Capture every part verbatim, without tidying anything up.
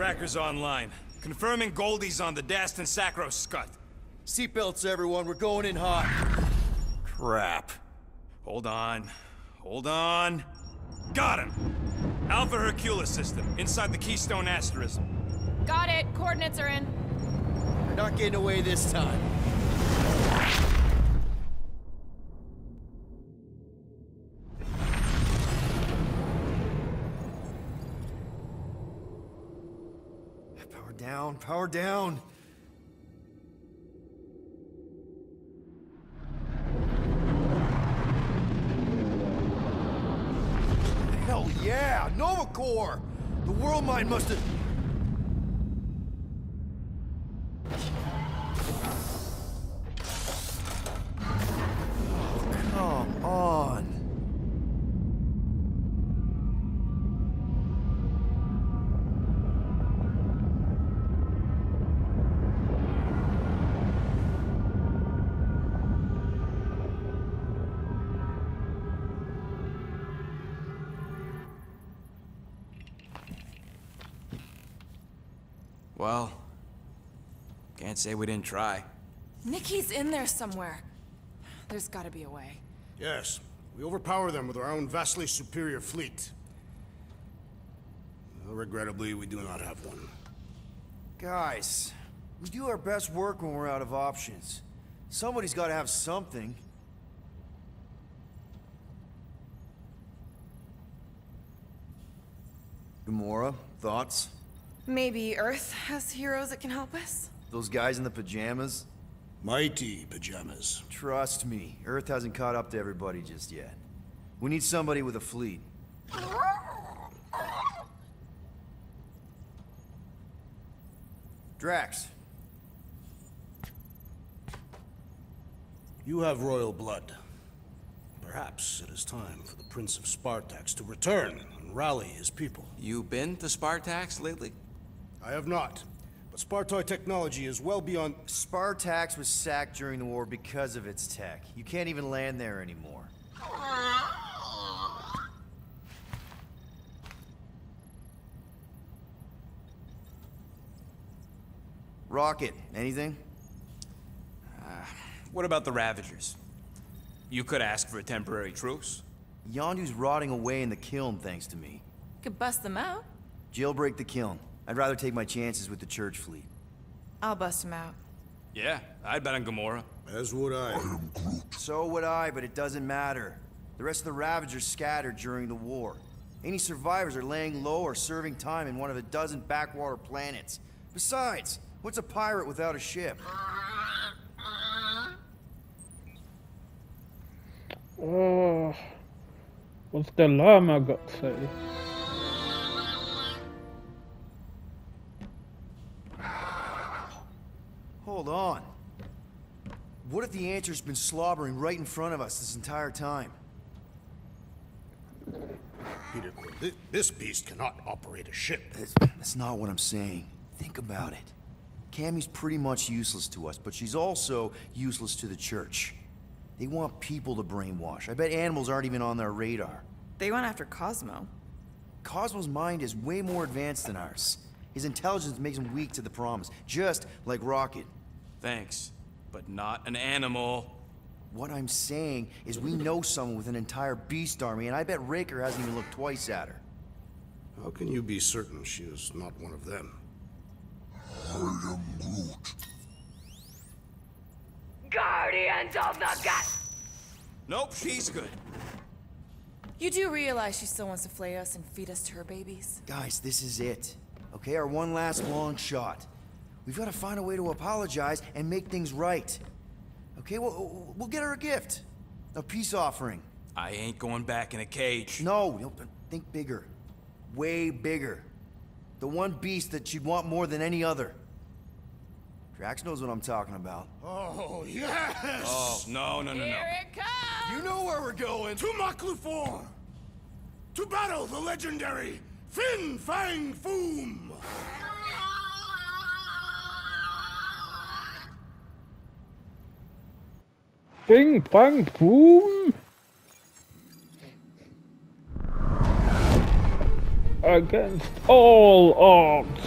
Tracker's online. Confirming Goldie's on the Dast and Sacro scut. Seatbelts, everyone. We're going in hot. Crap. Hold on. Hold on. Got him! Alpha Hercula system, inside the Keystone Asterism. Got it. Coordinates are in. They're not getting away this time. Power down, power down. Hell yeah, Nova Corps! The world mine must have... Well, can't say we didn't try. Nikki's in there somewhere. There's gotta be a way. Yes, we overpower them with our own vastly superior fleet. Well, regrettably, we do not have one. Guys, we do our best work when we're out of options. Somebody's gotta have something. Gamora, thoughts? Maybe Earth has heroes that can help us? Those guys in the pajamas? Mighty pajamas. Trust me, Earth hasn't caught up to everybody just yet. We need somebody with a fleet. Drax. You have royal blood. Perhaps it is time for the Prince of Spartax to return and rally his people. You been to Spartax lately? I have not, but Spartoi technology is well beyond... Spartax was sacked during the war because of its tech. You can't even land there anymore. Rocket, anything? Uh, what about the Ravagers? You could ask for a temporary truce. Yondu's rotting away in the kiln thanks to me. Could bust them out. Jailbreak the kiln. I'd rather take my chances with the church fleet. I'll bust him out. Yeah, I'd bet on Gamora. As would I. I am Groot. So would I, but it doesn't matter. The rest of the Ravagers scattered during the war. Any survivors are laying low or serving time in one of a dozen backwater planets. Besides, what's a pirate without a ship? Oh, what's the llama got to say? Hold on. What if the answer's been slobbering right in front of us this entire time? Peter Quill, th this beast cannot operate a ship. That's, that's not what I'm saying. Think about it. Cammy's pretty much useless to us, but she's also useless to the church. They want people to brainwash. I bet animals aren't even on their radar. They went after Cosmo. Cosmo's mind is way more advanced than ours. His intelligence makes him weak to the promise, just like Rocket. Thanks, but not an animal. What I'm saying is we know someone with an entire beast army, and I bet Raker hasn't even looked twice at her. How can you be certain she is not one of them? I am Groot. Guardians of the Galaxy. Nope, she's good. You do realize she still wants to flay us and feed us to her babies? Guys, this is it. Okay, our one last long shot. We've got to find a way to apologize and make things right. Okay, we'll, we'll get her a gift. A peace offering. I ain't going back in a cage. No, no, but think bigger. Way bigger. The one beast that you'd want more than any other. Drax knows what I'm talking about. Oh, yes! Oh, no, no, no, no. Here it comes! You know where we're going. To Maklu Four! To battle the legendary Fin Fang Foom! Fin Fang Foom? Against all odds!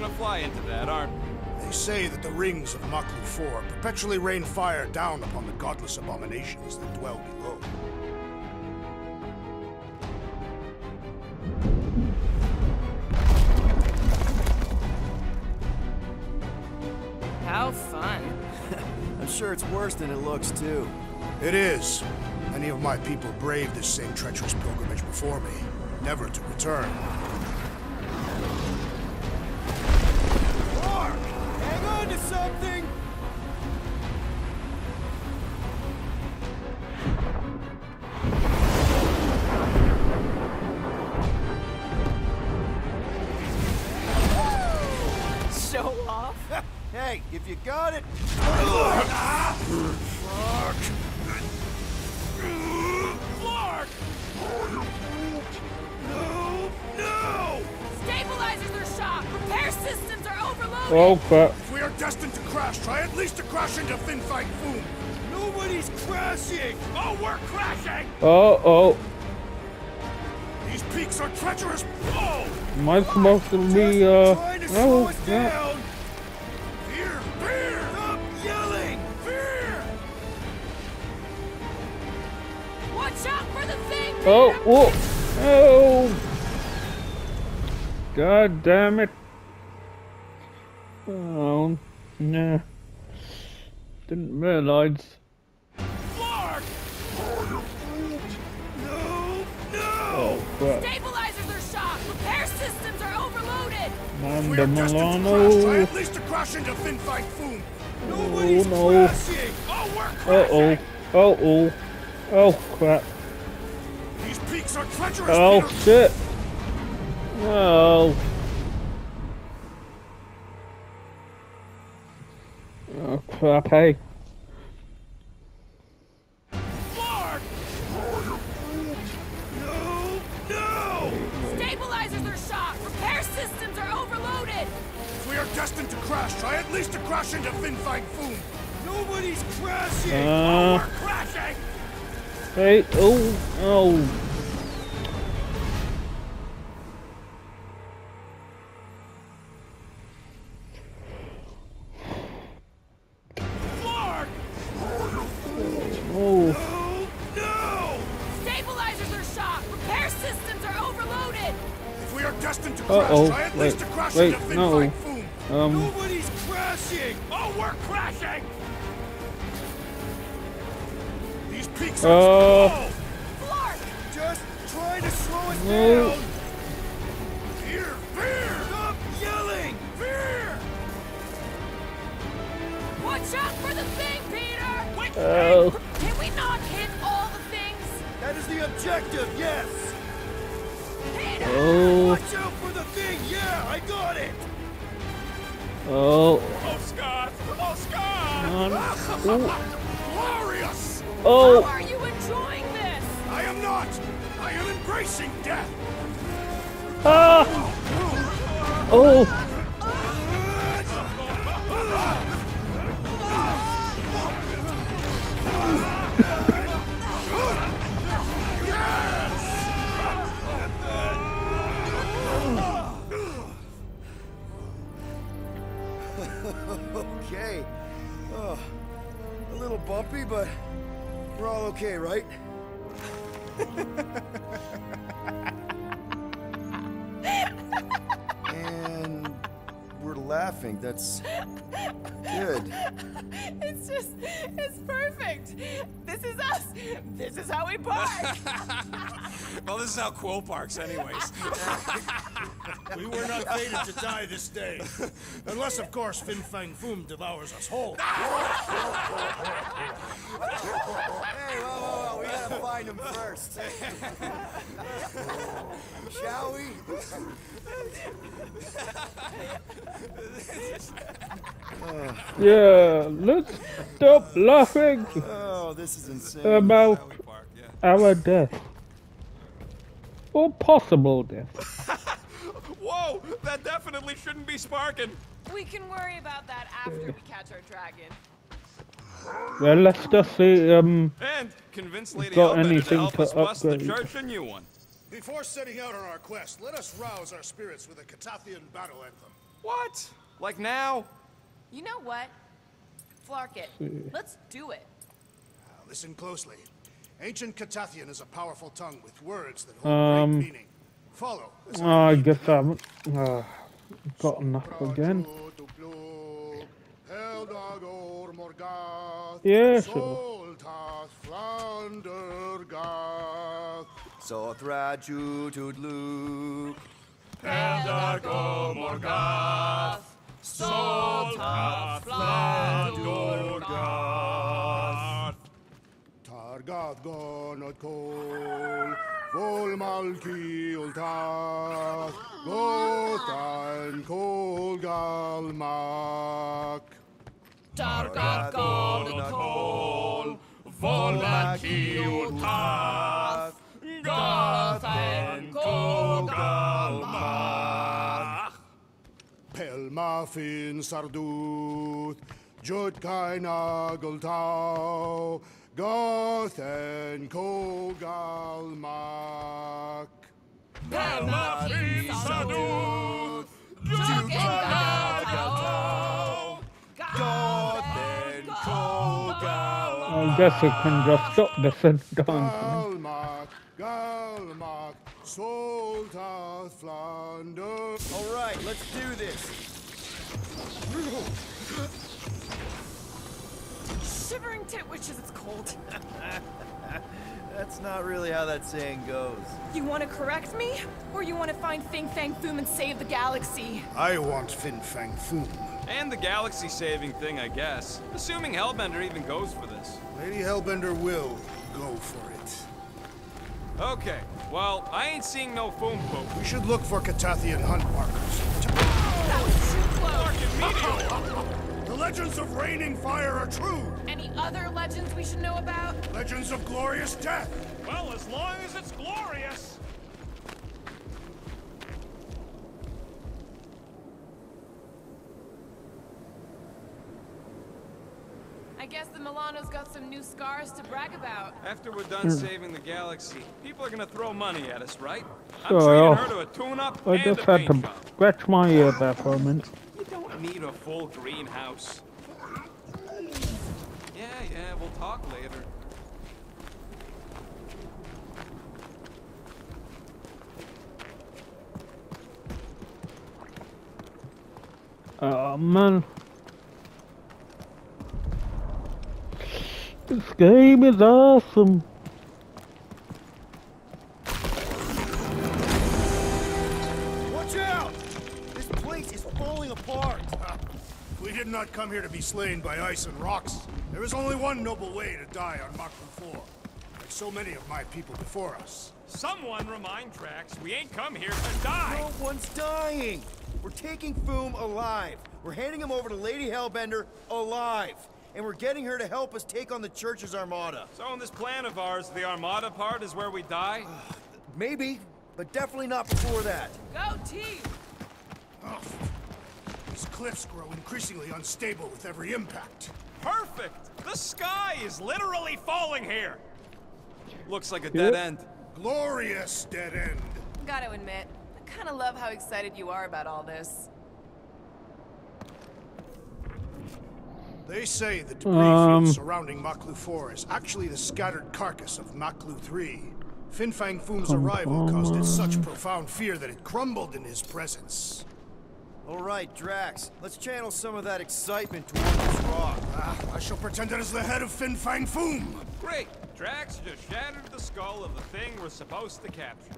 gonna fly into that, aren't we? They say that the rings of Maklu Four perpetually rain fire down upon the godless abominations that dwell below. How fun. I'm sure it's worse than it looks, too. It is. Many of my people braved this same treacherous pilgrimage before me, never to return. Mark! Hang on to something! Hey, if you got it... Clark! Clark! No! No! Stabilizers are shot! Repair systems are overloaded! Oh, crap. If we are destined to crash, try at least to crash into Fin Fang Foom! Nobody's crashing! Oh, we're crashing! Oh, oh. These peaks are treacherous! Oh! Am I supposed to be, uh... trying to slow us down! Oh, whoa. Oh! God damn it. Oh, nah. Didn't realize. Clark! No, no! Oh, crap. Stabilizers are shot! Repair systems are overloaded! We're destined to crash. Try at least to crash into Fin Fang Foom! Nobody's crashing! Oh, we're crashing! Uh-oh. Uh-oh. Oh, crap. Oh shit! Well, oh crap! Hey, Clark! No, no! Stabilizers are shot. Repair systems are overloaded. If we are destined to crash, try at least to crash into Fin Fang Foom. Nobody's crashing. Uh, oh, we're crashing. Hey! Oh! Oh! Wait, no. Um. Nobody's crashing. Oh, we're crashing. These peaks are uh, Clark, just try to slow us no. down. Fear, fear. Stop yelling. Fear. Watch out for the thing, Peter. Wait, oh. Can we not hit all the things? That is the objective. Yes. Peter, oh. Watch out for the thing! Yeah, I got it! Oh. Oh, Scott! Oh, Scott! Glorious! Oh! How are you enjoying this? I am not! I am embracing death! Ah! Oh! Oh. Okay. Oh, a little bumpy, but we're all okay, right? And we're laughing. That's good. It's just, it's perfect. This is us. This is how we park. Well, this is how Quill parks, anyways. We were not fated to die this day. Unless, of course, Fin Fang Foom devours us whole. Hey, whoa, whoa, whoa, we gotta find him first. Shall we? Yeah, let's stop laughing. Oh, this is insane. About park, yeah. Our death. Or possible death. Whoa! That definitely shouldn't be sparking! We can worry about that after we catch our dragon. Well, let's just see, um... and convince Lady Hellbender to help us bust the church a new one. Before setting out on our quest, let us rouse our spirits with a Katathian battle anthem. What? Like now? You know what? Flark it. Let's do it. Now listen closely. Ancient Katathian is a powerful tongue with words that hold um, great meaning. Follow. Oh, I guess I haven't uh, gotten up again. Yeah, sure. Pelmafin Sardut, Jutkainagultau, Gothen Kogalmak. Pelmafin Sardut, Jutkainagultau, Gothen Kogalmak. I guess I can just stop this and dance. Galmak, Solta, Flanders. All right, let's do this. Shivering tit witches, it's cold. That's not really how that saying goes. You want to correct me, or you want to find Fin Fang Foom and save the galaxy? I want Fin Fang Foom. And the galaxy-saving thing, I guess. Assuming Hellbender even goes for this. Lady Hellbender will go for it. Okay, well, I ain't seeing no foam poop. We should look for Katathian hunt markers. That was too close. The legends of raining fire are true. Any other legends we should know about? Legends of glorious death. Well, as long as it's glorious. I guess the Milano's got some new scars to brag about. After we're done saving the galaxy, people are gonna throw money at us, right? I'm treating her to a tune-up and a paint job. I just had to scratch my ear there for a minute. You don't need a full greenhouse. Yeah, yeah, we'll talk later. Oh, man. This game is awesome. Watch out! This place is falling apart. We did not come here to be slain by ice and rocks. There is only one noble way to die on Maklu Four, like so many of my people before us. Someone remind Drax we ain't come here to die. No one's dying. We're taking Foom alive. We're handing him over to Lady Hellbender alive. And we're getting her to help us take on the church's armada. So on this plan of ours, the armada part is where we die? Uh, maybe, but definitely not before that. Go team! Oh, these cliffs grow increasingly unstable with every impact. Perfect! The sky is literally falling here! Looks like a dead end. Glorious dead end. Gotta admit, I kinda love how excited you are about all this. They say the debris um, field surrounding Maklu Four is actually the scattered carcass of Maklu Three. Fin Fang Foom's arrival on. caused it such profound fear that it crumbled in his presence. All right, Drax, let's channel some of that excitement towards this rock. Ah, I shall pretend it is the head of Fin Fang Foom. Great, Drax just shattered the skull of the thing we're supposed to capture.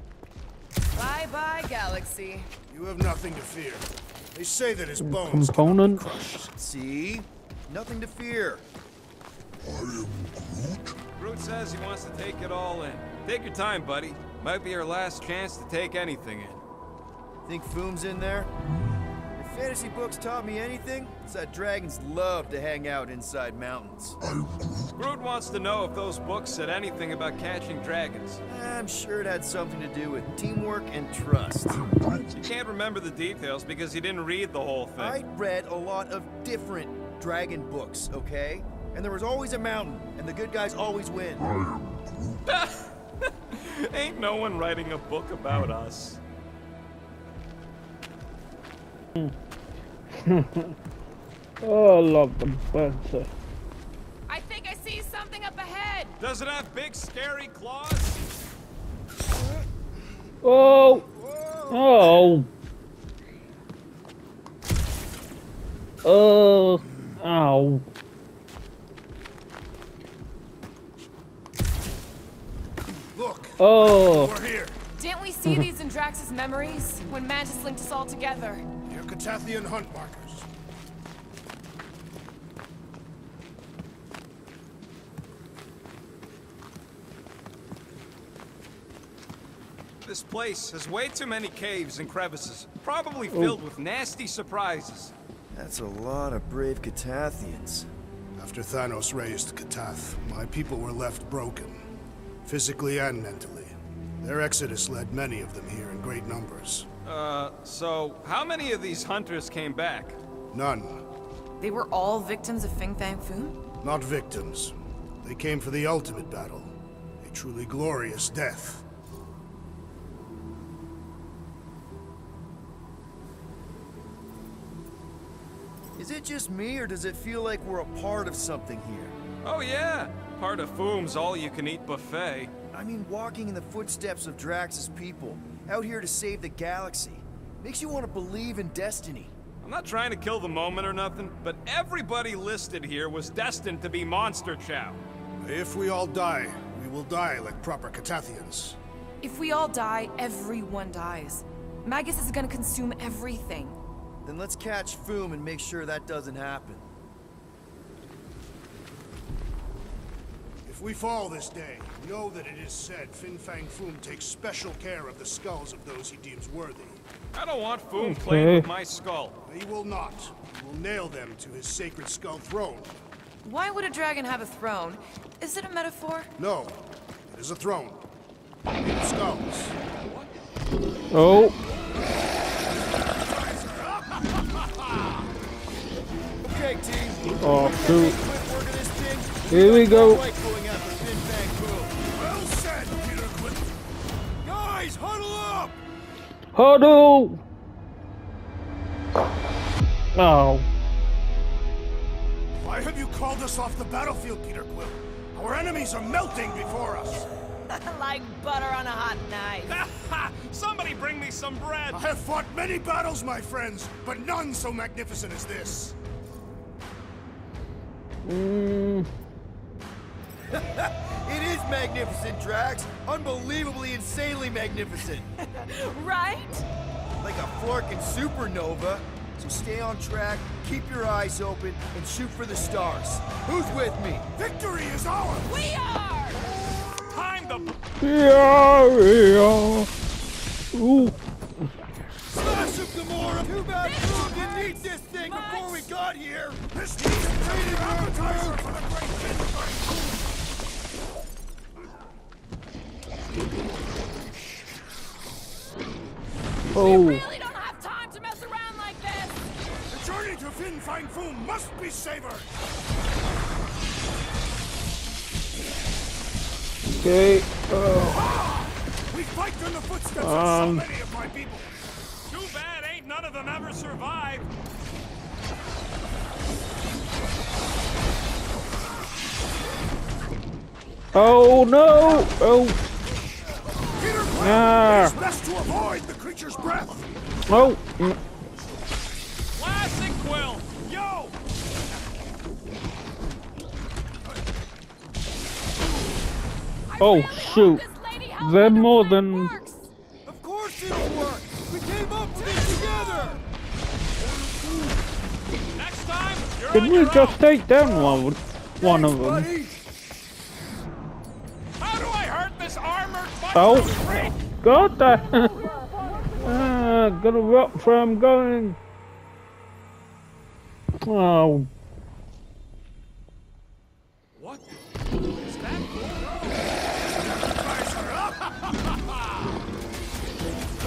Bye, bye, galaxy. You have nothing to fear. They say that his bones are crushed. See. Nothing to fear. I am Groot. Groot says he wants to take it all in. Take your time, buddy. Might be your last chance to take anything in. Think Foom's in there? If fantasy books taught me anything, it's that dragons love to hang out inside mountains. I am Groot. Groot wants to know if those books said anything about catching dragons. I'm sure it had something to do with teamwork and trust. You can't remember the details because you didn't read the whole thing. I read a lot of different dragon books, okay? And there was always a mountain, and the good guys always win. Ain't no one writing a book about us. Mm. Oh, I love them. I think I see something up ahead. Does it have big, scary claws? Oh! Whoa. Oh! Oh! Ow! Look! Oh! We're here. Didn't we see these in Drax's memories when Mantis linked us all together? Your Katathian hunt markers. This place has way too many caves and crevices, probably filled oh. with nasty surprises. That's a lot of brave Katathians. After Thanos raised Katath, my people were left broken, physically and mentally. Their exodus led many of them here in great numbers. Uh, so how many of these hunters came back? None. They were all victims of Fin Fang Foom? Not victims. They came for the ultimate battle, a truly glorious death. Is it just me, or does it feel like we're a part of something here? Oh yeah, part of Foom's all-you-can-eat buffet. I mean, walking in the footsteps of Drax's people, out here to save the galaxy, makes you want to believe in destiny. I'm not trying to kill the moment or nothing, but everybody listed here was destined to be monster chow. If we all die, we will die like proper Katathians. If we all die, everyone dies. Magus is gonna consume everything. Then let's catch Foom and make sure that doesn't happen. If we fall this day, know that it is said Fin Fang Foom takes special care of the skulls of those he deems worthy. I don't want Foom okay. playing with my skull. He will not. He will nail them to his sacred skull throne. Why would a dragon have a throne? Is it a metaphor? No. It is a throne. It's skulls. What? Oh. Oh, cool. Here we go. Well said, Peter Quill. Guys, huddle up. Huddle. Oh. Why have you called us off the battlefield, Peter Quill? Our enemies are melting before us. Like butter on a hot knife. Somebody bring me some bread. I have fought many battles, my friends, but none so magnificent as this. Mm. It is magnificent, Drax. Unbelievably, insanely magnificent. Right? Like a fork in supernova. So stay on track, keep your eyes open, and shoot for the stars. Who's with me? Victory is ours! We are! Time to... Yeah, yeah. Ooh. Smash up, Gamora! Too bad Groot didn't eat this thing much. Before we got here! This needs a great appetizer for the great Fin Fang Foom! Oh. We really don't have time to mess around like this! The journey to Fin Fang Foom must be savored! Okay, oh. Ah! We fight in the footsteps um. of so many of my people! Too bad ain't none of them ever survived. Oh no! Oh. Peter Quill, ah. It's best to avoid the creature's breath. Oh. Classic Quill. Yo. Oh really shoot! They're more than. Works. Of course it'll work. Didn't we just take down one, one of them? How do I hurt this armored oh, God! Ah, got a rock where I'm going. Oh. What is that?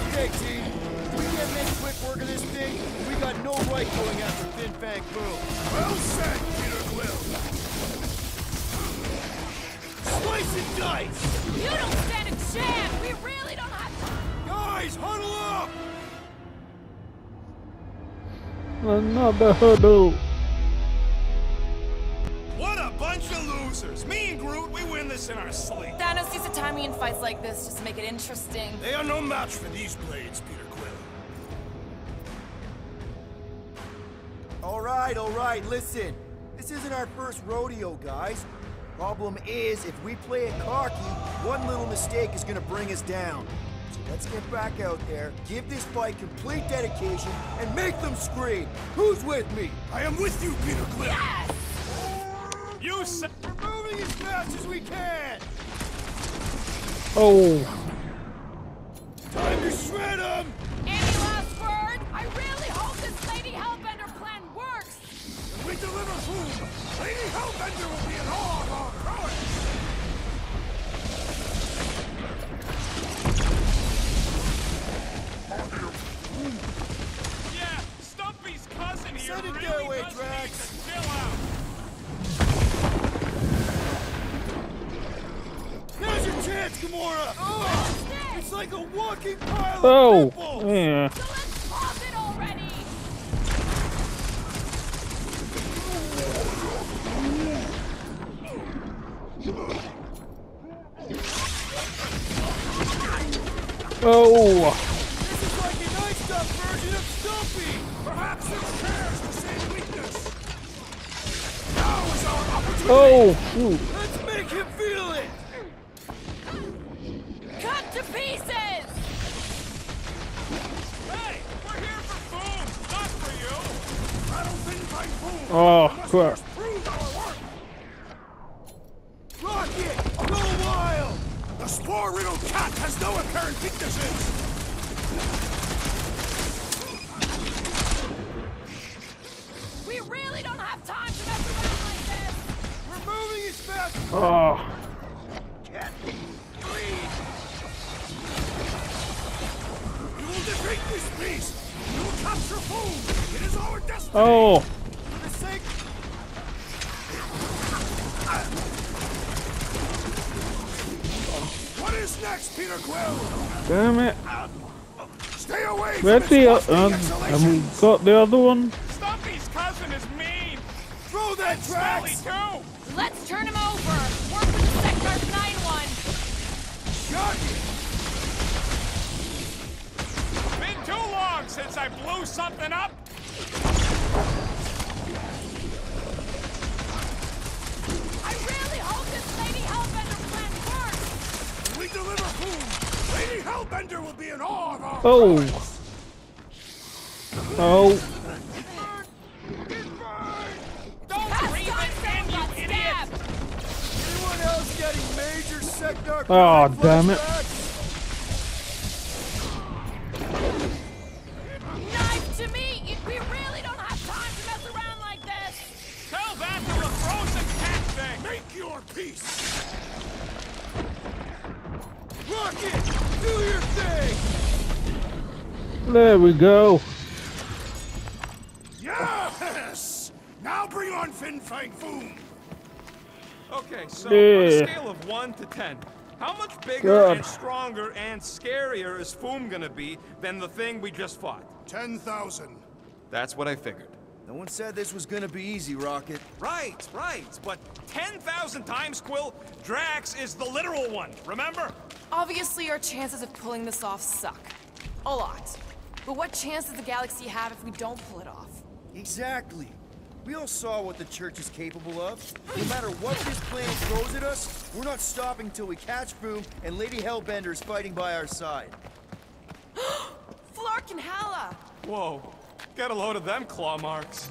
Okay, team. If we can't make quick work of this thing, we got no right going after Fin Fang Foom. Well said, Peter Quill. Slice and dice! You don't stand a chance! We really don't have time! Guys, huddle up! Another hurdle. What a bunch of losers. Me and Groot, we win this in our sleep. Thanos sees the timing in fights like this just to make it interesting. They are no match for these blades, Peter Quill. All right, all right, listen. This isn't our first rodeo, guys. Problem is, if we play it cocky, one little mistake is gonna bring us down. So let's get back out there, give this fight complete dedication, and make them scream! Who's with me? I am with you, Peter Quill! Yes! You said we're moving as fast as we can! Oh. Time to shred him! Any last word? I really hope this Lady Hellbender plan works! If we deliver food, Lady Hellbender will be in awe of our power! Yeah, Stumpy's cousin here really does need to chill out. Now's your chance, Gamora! Oh, it's like a walking pile oh. of pimples! Yeah. So let's pop it already! Oh! Perhaps it shares the same weakness. Now is our opportunity. Oh, shoot. Let's make him feel it. Cut to pieces. Hey, we're here for food, not for you. I don't think my food. Oh, crap. Prove our work. Rocket, go wild. The spore-riddled cat has no apparent weaknesses. Really don't have time to mess around like this. We're moving as fast as oh. Cat, please. You will defeat this beast. You will capture food. It is our destiny. Oh. For the sake. What is next, Peter Quill? Damn it. Uh, stay away. Where's the other? Have we got the other one? Is mean. Throw that Drax! Let's turn him over. Work with the Sector nine one. Shut it. Been too long since I blew something up. I really hope this Lady Hellbender plan works. When we deliver food, Lady Hellbender will be in awe of our oh. Products. Oh. Oh, damn it. Knife to me! We really don't have time to mess around like this! Tell that to the frozen cat thing! Make your peace! Rocket! Do your thing! There we go. Yes! Now bring on Fin Fang Foom! Okay, so yeah. On a scale of one to ten, how much bigger God. and stronger and scarier is Foom gonna be than the thing we just fought? ten thousand. That's what I figured. No one said this was gonna be easy, Rocket. Right, right, but ten thousand times, Quill, Drax is the literal one, remember? Obviously, our chances of pulling this off suck. A lot. But what chance does the galaxy have if we don't pull it off? Exactly. We all saw what the church is capable of. No matter what this plan throws at us, we're not stopping till we catch Foom and Lady Hellbender is fighting by our side. Flark and Hella! Whoa, get a load of them claw marks.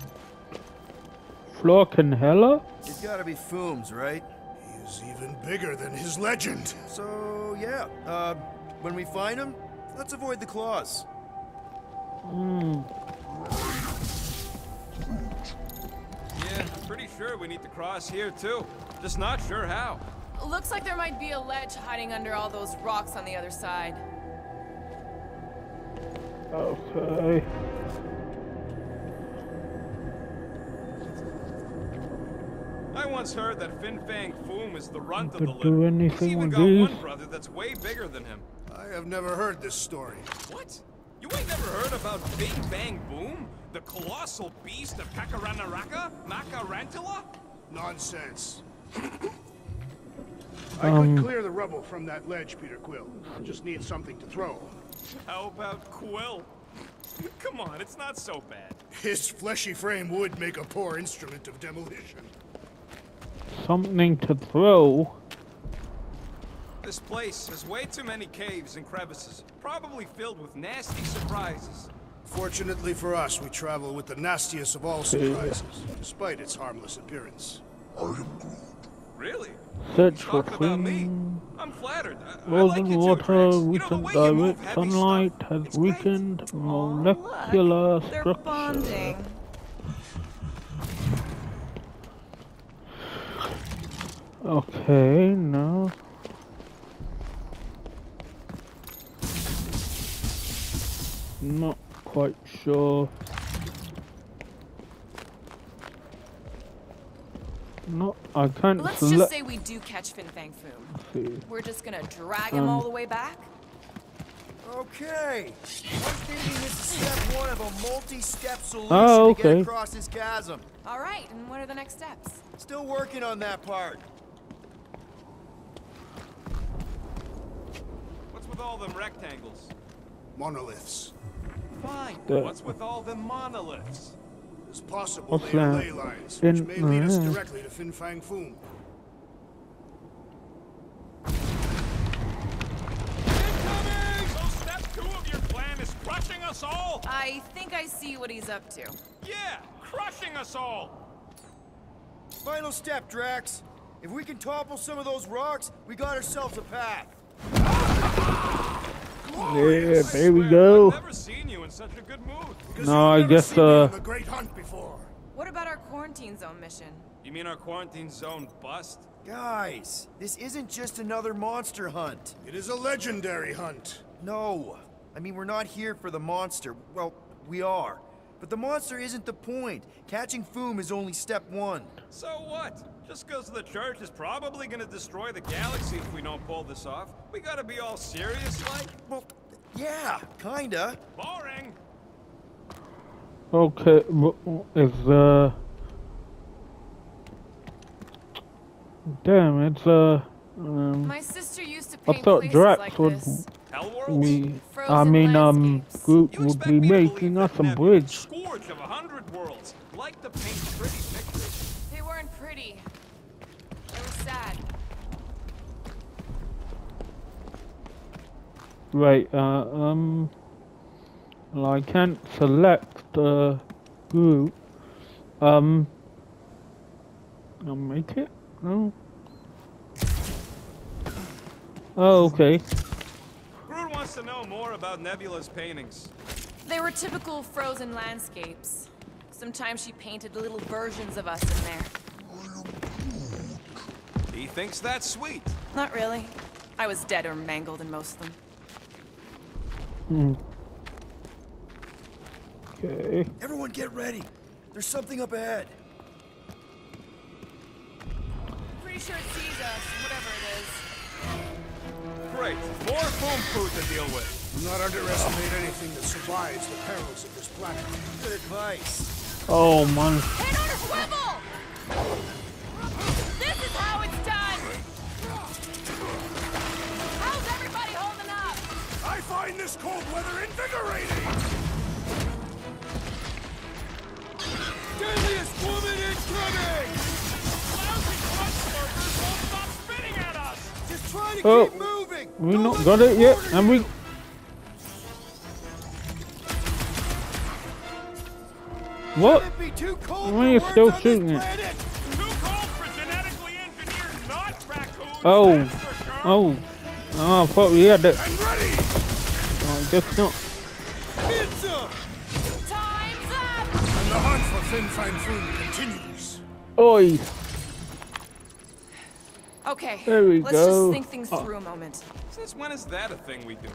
Flark and Hella? It's gotta be Foom's, right? He is even bigger than his legend. So, yeah, uh, when we find him, let's avoid the claws. Hmm. Yeah, I'm pretty sure we need to cross here, too. Just not sure how. Looks like there might be a ledge hiding under all those rocks on the other side. Okay. I once heard that Fin Fang Foom is the runt of the litter. He's even got one brother that's way bigger than him. I have never heard this story. What? You ain't never heard about Big Bang Boom? The colossal beast of Kakaranaraka? Macarantula? Nonsense. I um, could clear the rubble from that ledge, Peter Quill. Just need something to throw. How about Quill? Come on, it's not so bad. His fleshy frame would make a poor instrument of demolition. Something to throw? This place has way too many caves and crevices, probably filled with nasty surprises. Fortunately for us, we travel with the nastiest of all surprises, despite its harmless appearance. I am Groot. Really? Search for clean. I'm flattered. Rolling water, recent direct sunlight has weakened molecular structure. Okay, now. Not quite sure. No, I can't. Let's just say we do catch Fin Fang Foom. We're just gonna drag um, him all the way back. Okay. I'm thinking this is step one of a multi-step solution oh, okay. to get across this chasm. All right, and what are the next steps? Still working on that part. What's with all them rectangles? Monoliths. Fine. But what's with all the monoliths? As possible they are ley lines, which may lead us directly to Fin Fang Foom. Incoming! So step two of your plan is crushing us all! I think I see what he's up to. Yeah, crushing us all! Final step, Drax. If we can topple some of those rocks, we got ourselves a path. Yeah, there we go. I've never seen you in such a good mood. No, I guess uh the great hunt before. What about our quarantine zone mission? You mean our quarantine zone bust? Guys, this isn't just another monster hunt. It is a legendary hunt. No. I mean, we're not here for the monster. Well, we are. But the monster isn't the point. Catching Foom is only step one. So what? Just because the church is probably going to destroy the galaxy if we don't pull this off. We got to be all serious, like? Well, yeah, kinda. Boring! Okay, is, uh... Damn, it's, uh... Um, My sister used to paint I thought Drax like would... We, I mean, um, Groot would be making us a bridge. Scourge of a hundred worlds. Like to paint pretty pictures. They weren't pretty. Sad. Right, uh, um, well, I can't select the group. Um, I'll make it? No? Oh, okay. Groot wants to know more about Nebula's paintings. They were typical frozen landscapes. Sometimes she painted little versions of us in there. He thinks that's sweet. Not really. I was dead or mangled in most of them. Okay. Mm. Everyone get ready. There's something up ahead. Pretty sure it sees us, whatever it is. Great. More foam food to deal with. Do not underestimate anything that survives the perils of this planet. Good advice. Oh, man. Head on a swivel! This is how it's I find this cold weather invigorating! Deadliest woman incoming! Lousy crunch workers won't stop spitting at us! Just try to oh, keep moving! We no not got it yet, and we... What? Why are you still shooting it? Too cold for genetically engineered not raccoons! Oh, oh, oh, I thought we had that. Guess not. Time's up. And the hunt for Fin Fang Foom continues. Oi. Okay. There we Let's go. Let's just think things oh. through a moment. Since when is that a thing we do?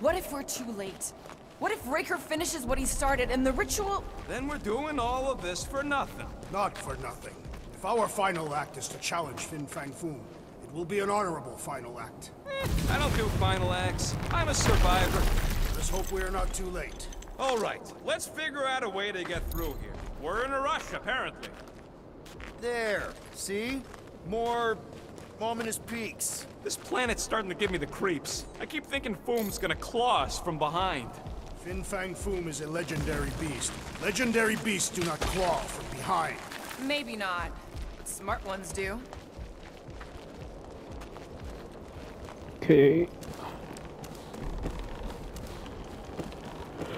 What if we're too late? What if Raker finishes what he started and the ritual? Then we're doing all of this for nothing. Not for nothing. If our final act is to challenge Fin Fang Foom, it will be an honorable final act. Eh, I don't do final acts. I'm a survivor. Let's hope we are not too late. All right, let's figure out a way to get through here. We're in a rush, apparently. There, see? More ominous peaks. This planet's starting to give me the creeps. I keep thinking Foom's gonna claw us from behind. Fin Fang Foom is a legendary beast. Legendary beasts do not claw from behind. Maybe not, but smart ones do. Okay.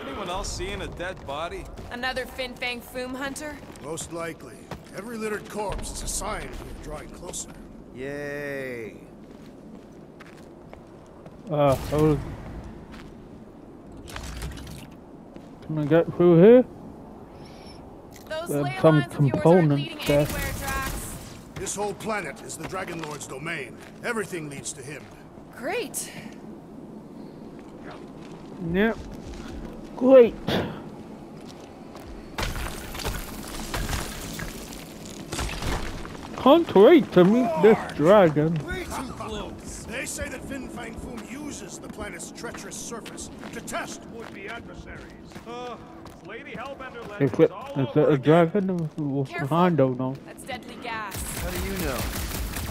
Anyone else seeing a dead body? Another Fin Fang Foom hunter? Most likely. Every littered corpse is a sign we're drawing closer. Yay. Uh, I was... Can I get through here? Those There's some components there. Drax. This whole planet is the Dragon Lord's domain. Everything leads to him. Great. Yep. Great. Can't wait to meet this dragon. Way too close. They say that Fin Fang Foom uses the planet's treacherous surface to test would-be adversaries. Uh, Lady Hellbender led is it, all is it a dragon or I don't know. That's deadly gas. How do you know?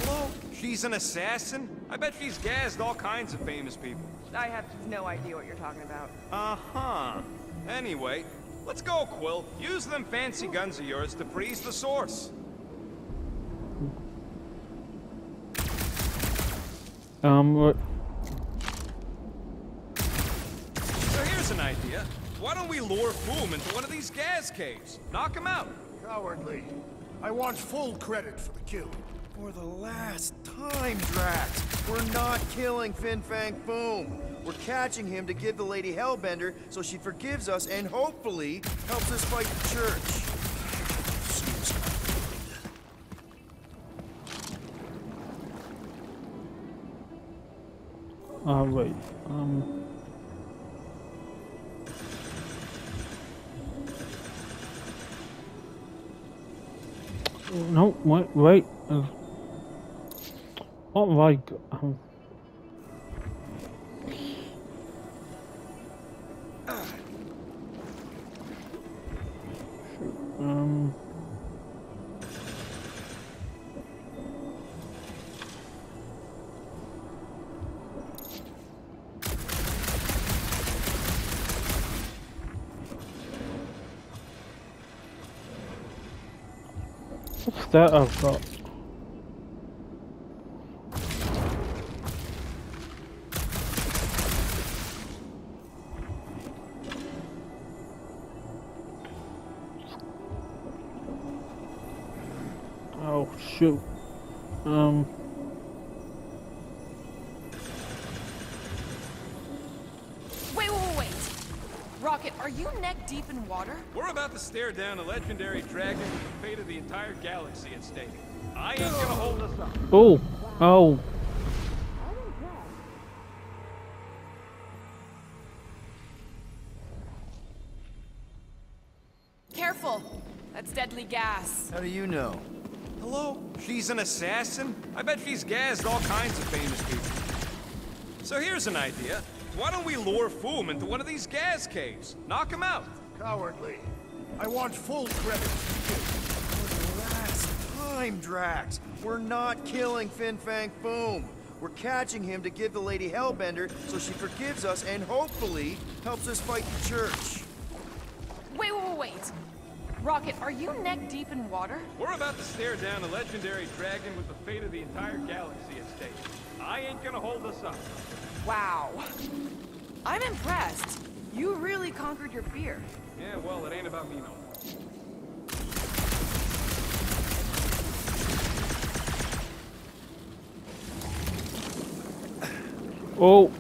Hello? She's an assassin? I bet she's gassed all kinds of famous people. I have no idea what you're talking about. Uh-huh. Anyway, let's go, Quill. Use them fancy guns of yours to freeze the source. Um, what? So here's an idea. Why don't we lure Foom into one of these gas caves? Knock him out. Cowardly. I want full credit for the kill. For the last time, Drax, we're not killing Fin Fang Foom. We're catching him to give the Lady Hellbender so she forgives us and hopefully helps us fight the church. All right. Um. No, wait, wait. Uh, Oh my God. Um. What's that I've got? Shoot. Um. Wait, wait, wait! Rocket, are you neck deep in water? We're about to stare down a legendary dragon with the fate of the entire galaxy at stake. I ain't gonna hold us up. Oh, oh. Careful! That's deadly gas. How do you know? Hello? She's an assassin? I bet she's gassed all kinds of famous people. So here's an idea. Why don't we lure Foom into one of these gas caves? Knock him out. Cowardly. I want full credit. For the last time, Drax. We're not killing Fin Fang Foom. We're catching him to give the Lady Hellbender so she forgives us and hopefully helps us fight the church. Wait, wait, wait. Rocket, are you neck deep in water? We're about to stare down a legendary dragon with the fate of the entire galaxy at stake. I ain't gonna hold us up. Wow. I'm impressed. You really conquered your fear. Yeah, well, it ain't about me no more. Oh.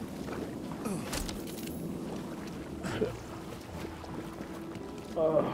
uh. Uh,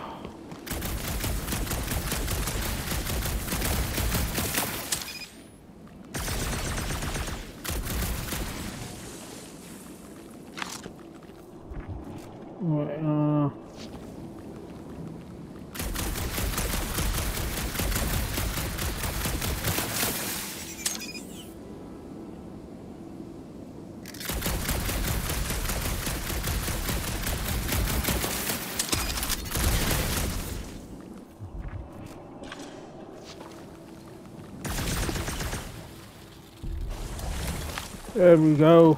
There we go.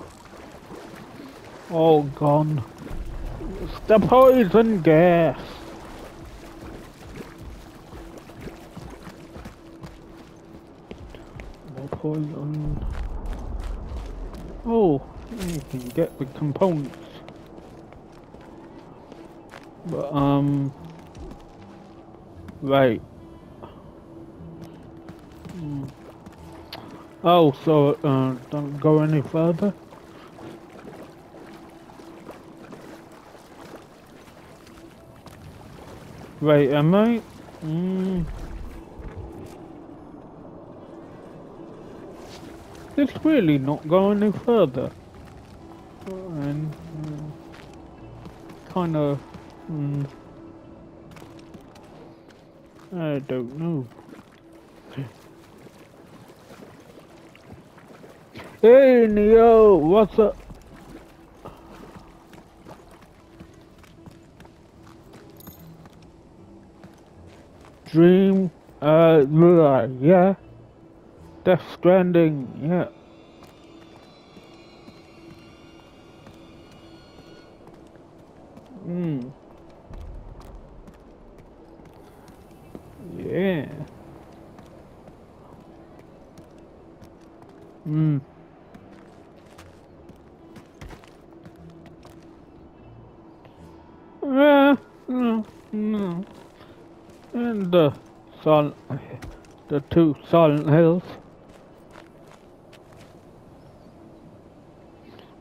All gone. It's the poison gas. More poison. Oh, you can get the components. But, um... right. Mm. Oh, so, uh, don't go any further. Right, am I? Mm. It's really not going any further. And, uh, kind of... Mm. I don't know. Hey Neo, what's up? Dream, uh, yeah. Death Stranding, yeah. Hmm. Yeah. Hmm. Uh, no, no. And the silent, the two Silent Hills.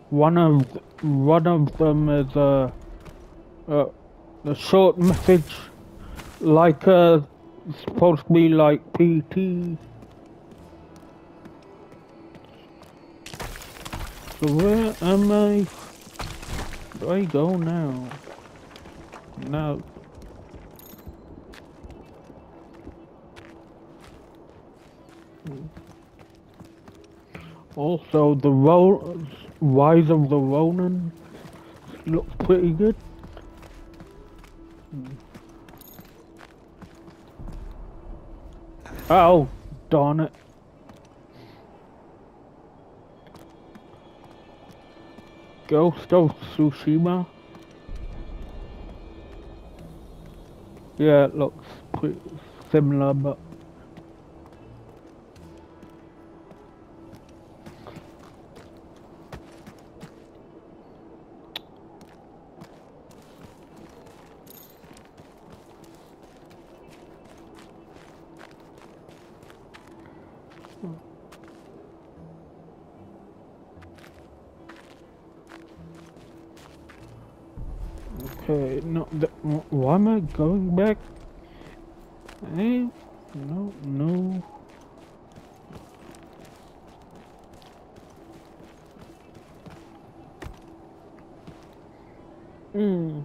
One of one of them is a uh, uh, the short message, like uh, it's supposed to be like P T. So where am I? Do I go now? No. Also, the Ro Rise of the Ronin looks pretty good. Oh, darn it. Ghost of Tsushima. Yeah, it looks pretty similar, but... Okay, no, th why am I going back? Eh? No, no. Hmm.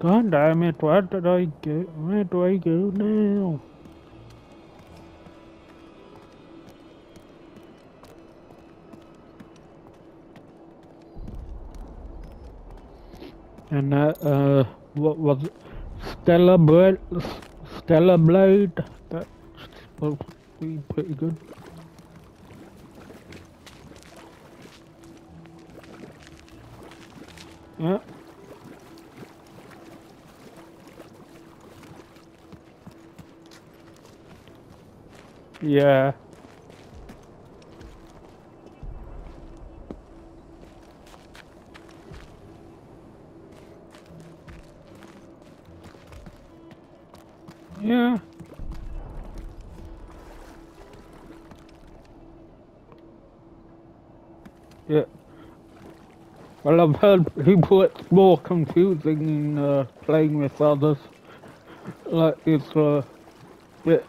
God damn it, where did I go? Where do I go now? And uh, uh, what was it? Stellar Blade? Stellar Blade? That's supposed to be pretty good. Yeah. Yeah. Yeah. Yeah. Well, I've heard people it's more confusing in uh, playing with others. Like it's uh, a bit.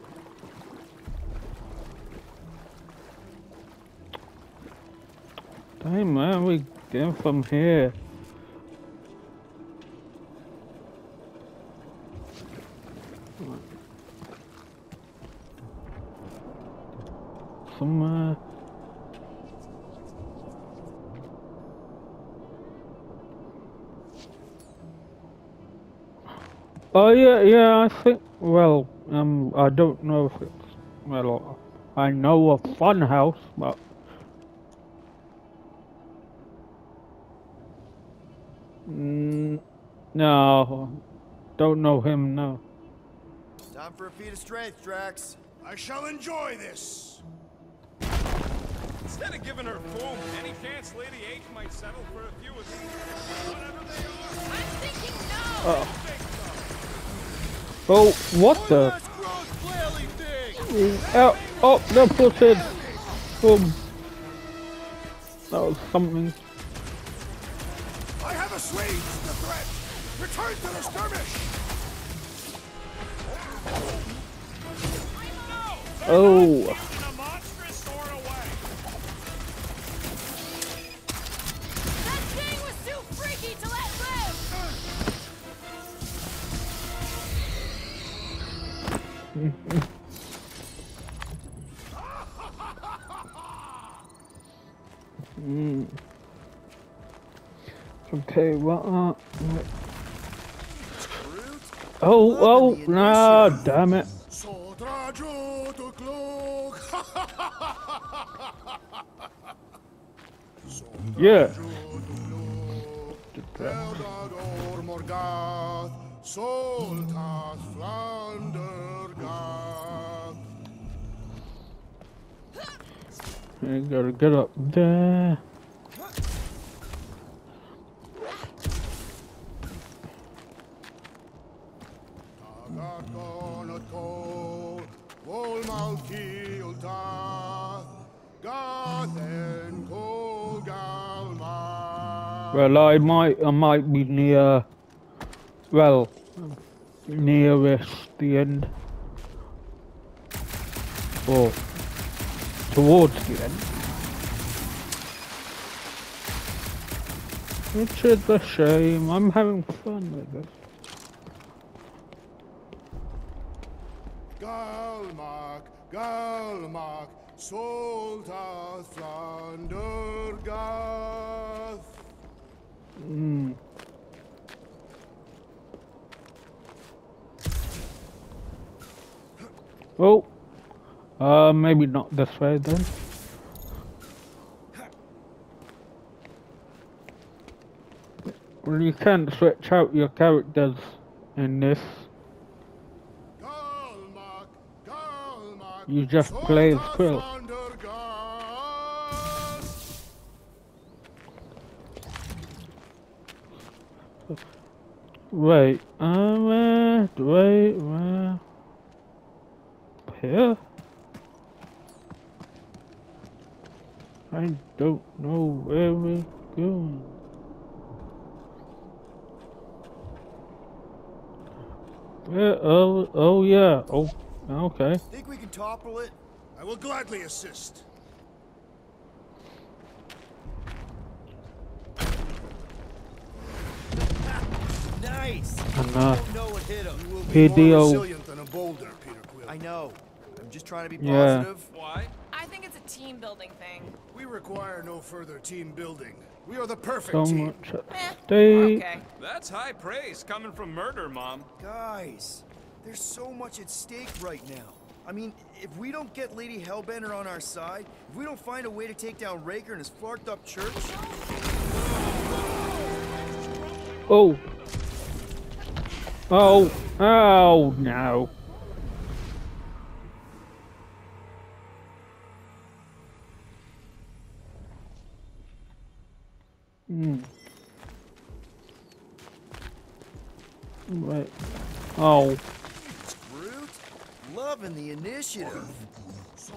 Damn, where are we going from here? Somewhere. Oh yeah, yeah, I think, well, um, I don't know if it's, well, I know a fun house, but No, don't know him, no. Time for a feat of strength, Drax. I shall enjoy this. Instead of giving her foam, any chance Lady H might settle for a few of these, whatever they are. I'm thinking no! Uh oh. Oh, what the? Oh, oh, no, pushing. Boom. That was something. I have assuaged the threat. Return to the skirmish. Oh. mm. Okay, what? Well, uh, oh, oh, no, oh, damn it. Yeah. You gotta get up there. Well, I might, I might be near, well, nearest the end. Or towards the end. Which is a shame. I'm having fun with this. Galmak, Galmak, Solta Thundergath. Mm. Oh, uh, maybe not this way then. Well, you can switch out your characters in this. You just play as Quill. Wait, um, uh, wait, where? Uh, here? I don't know where we're going. Where, oh, oh yeah, oh, okay. Think we can topple it? I will gladly assist. Nice. And uh, P D O. I know. I'm just trying to be positive. Yeah. Why? I think it's a team building thing. We require no further team building. We are the perfect so team. Much okay. That's high praise coming from Murder Mom. Guys, there's so much at stake right now. I mean, if we don't get Lady Hellbender on our side, if we don't find a way to take down Raker and his flarked up church. Oh. Oh, oh no. Hmm. Right. Oh. Groot, loving the initiative. Let's see,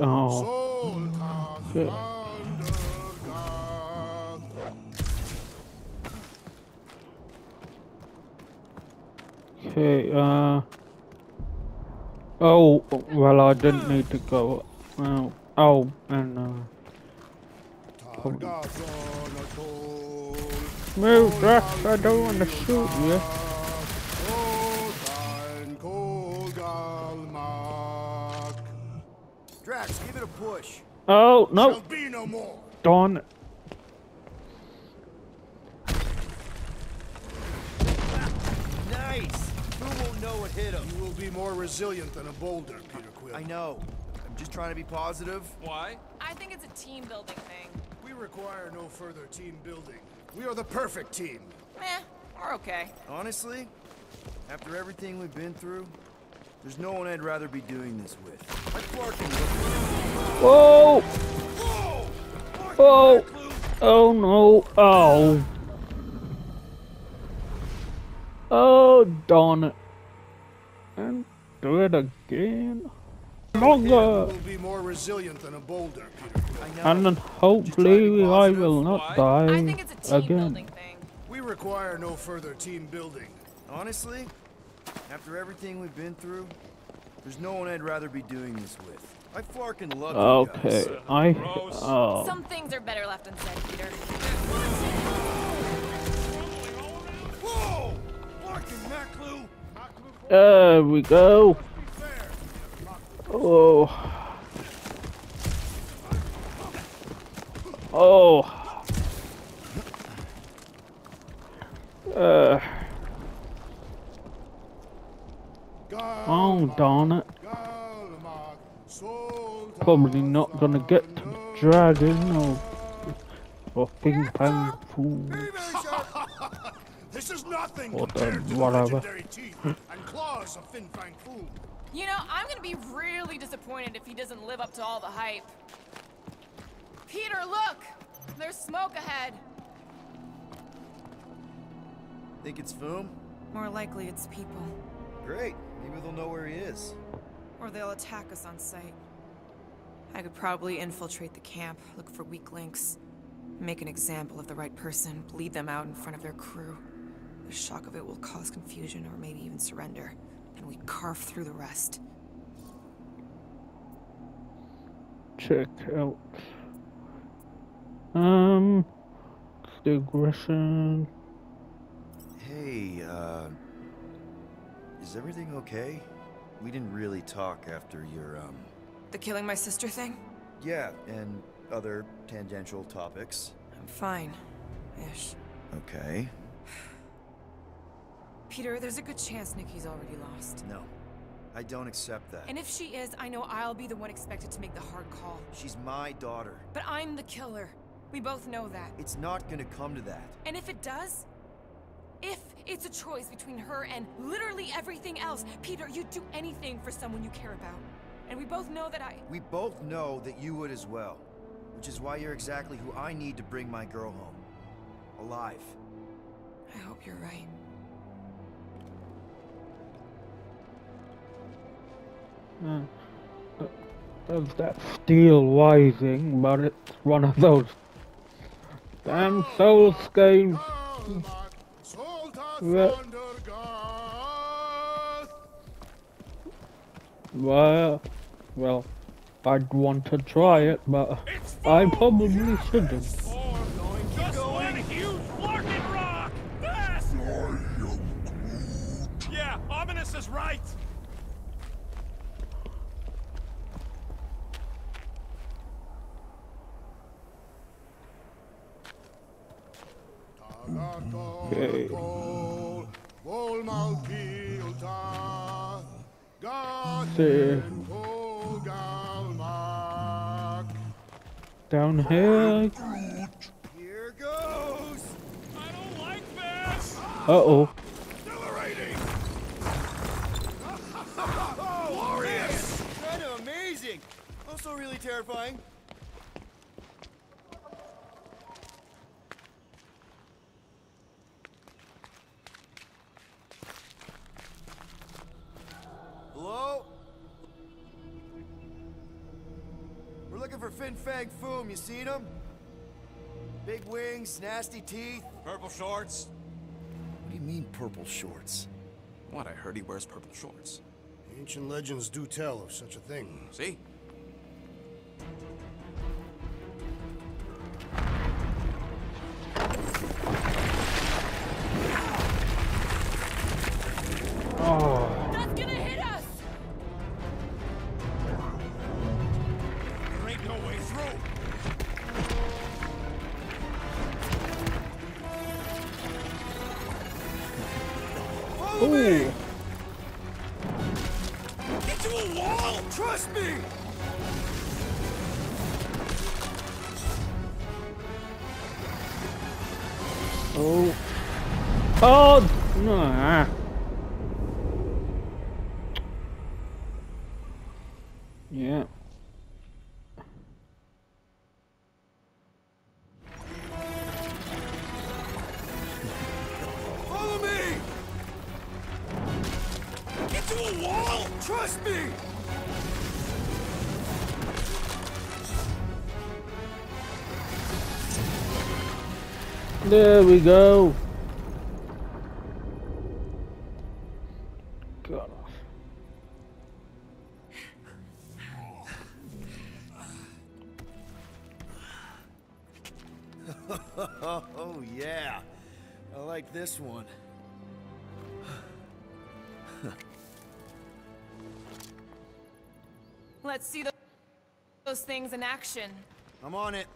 oh. Good. Okay, uh. Oh, well, I didn't need to go. Oh, oh and, uh. Probably. Move, Drax, I don't want to shoot you. Drax, give it a push. Oh, no. Be no more. Darn it. Nice. Who will know what hit him. You will be more resilient than a boulder, Peter Quill. I know. I'm just trying to be positive. Why? I think it's a team-building thing. We require no further team building. We are the perfect team. Meh, we're okay. Honestly, after everything we've been through, there's no one I'd rather be doing this with. Whoa! Whoa! Whoa! Oh no! Oh! Oh darn it! And do it again. Longer. Will be more resilient than a boulder, Peter. And then hopefully I will not die again. I think it's a team building thing. We require no further team building. Honestly, after everything we've been through, there's no one I'd rather be doing this with. I flarkin' love you guys. Okay, I... Oh. Some things are better left unsaid, Peter. Whoa! Flarkin' Maklu! There we go. Oh. Oh. Uh... Oh darn it. Probably not gonna get to the dragon or, or Fin Fang Foom. This is nothing or compared to the legendary teeth and claws of Fin Fang Foom. You know, I'm gonna be really disappointed if he doesn't live up to all the hype. Peter, look! There's smoke ahead. Think it's Foom? More likely it's people. Great. Maybe they'll know where he is. Or they'll attack us on sight. I could probably infiltrate the camp, look for weak links, make an example of the right person, bleed them out in front of their crew. The shock of it will cause confusion or maybe even surrender, and we carve through the rest. Check out. Um, the aggression. Hey, uh... is everything okay? We didn't really talk after your, um... the killing my sister thing? Yeah, and other tangential topics. I'm fine. Ish. Okay. Peter, there's a good chance Nikki's already lost. No. I don't accept that. And if she is, I know I'll be the one expected to make the hard call. She's my daughter. But I'm the killer. We both know that. It's not gonna come to that. And if it does... if it's a choice between her and literally everything else, Peter, you'd do anything for someone you care about. And we both know that I... We both know that you would as well. Which is why you're exactly who I need to bring my girl home. Alive. I hope you're right. Mm. There's that steel rising, but it's one of those damn soul scapes. Well, well, I'd want to try it, but I probably shouldn't. Just one huge flarkin' rock! Yes! Yeah, Ominous is right! Okay. See. Down here. Here goes. I don't like this. Uh oh. Accelerating. Glorious. Kind of amazing. Also really terrifying. Hello? We're looking for Fin Fang Foom, you seen him? Big wings, nasty teeth. Purple shorts. What do you mean purple shorts? What, I heard he wears purple shorts. Ancient legends do tell of such a thing. See? whole wall? Trust me! Oh. Oh! Nah. Yeah. Follow me! Get to a wall! Trust me! There we go. God. Oh yeah, I like this one. Let's see those things in action. I'm on it.